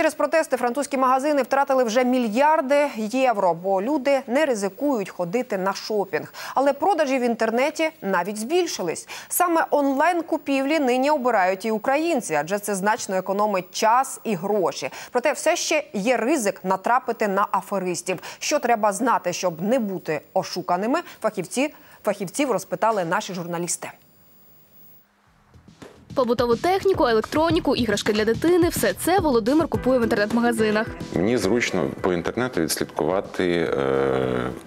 Через протести французькі магазини втратили вже мільярди євро, бо люди не ризикують ходити на шопінг. Але продажі в інтернеті навіть збільшились. Саме онлайн-купівлі нині обирають і українці, адже це значно економить час і гроші. Проте все ще є ризик натрапити на аферистів. Що треба знати, щоб не бути ошуканими, фахівців розпитали наші журналісти. Побутову техніку, електроніку, іграшки для дитини – все це Володимир купує в інтернет-магазинах. Мені зручно по інтернету відслідкувати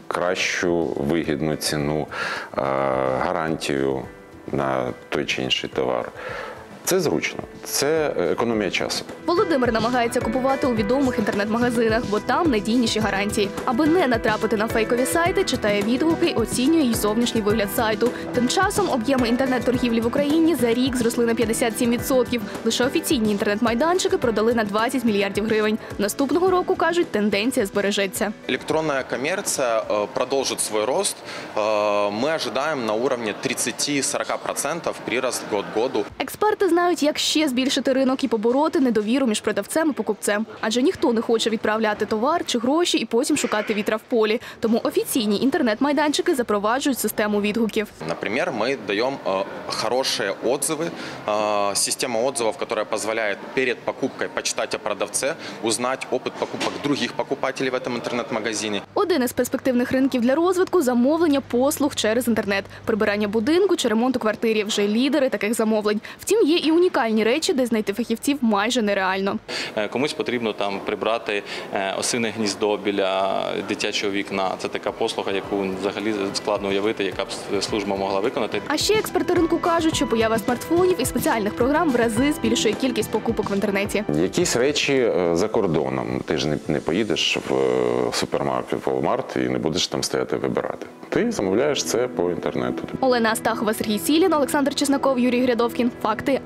кращу вигідну ціну, гарантію на той чи інший товар. Це зручно, це економія часу. Володимир намагається купувати у відомих інтернет-магазинах, бо там надійніші гарантії. Аби не натрапити на фейкові сайти, читає відгуки і оцінює їх зовнішній вигляд сайту. Тим часом об'єми інтернет-торгівлі в Україні за рік зросли на 57%. Лише офіційні інтернет-майданчики продали на 20 мільярдів гривень. Наступного року, кажуть, тенденція збережеться. Електронна комерція продовжить свій рост. Ми очікуємо на рівні 30-40% прирост год к году. Експерти знають, як ще збільшити ринок і побороти недовіру між продавцем і покупцем. Адже ніхто не хоче відправляти товар чи гроші і потім шукати вітра в полі. Тому офіційні інтернет-майданчики запроваджують систему відгуків. Наприклад, ми даємо хороші відгуки, система відгуків, яка дозволяє перед покупкою почитати о продавці, узнати опит покупок інших покупателів в цьому інтернет-магазині. Один із перспективних ринків для розвитку – замовлення послуг через інтернет. Прибирання будинку чи ремонт у квартирі – вже лідери таких замовлень. Втім, є і унікальні речі, де знайти фахівців майже нереально. Комусь потрібно там прибрати осине гніздо біля дитячого вікна. Це така послуга, яку взагалі складно уявити, яка б служба могла виконати. А ще експерти ринку кажуть, що поява смартфонів і спеціальних програм в рази збільшує кількість покупок в інтернеті. Якісь речі за кордоном. Ти ж не поїдеш в супермаркет Walmart і не будеш там стояти вибирати. Ти замовляєш це по інтернету. Олена Астахова, Сергій Сілін, Олександр Чесноков, Юрій Грядовкін. Факти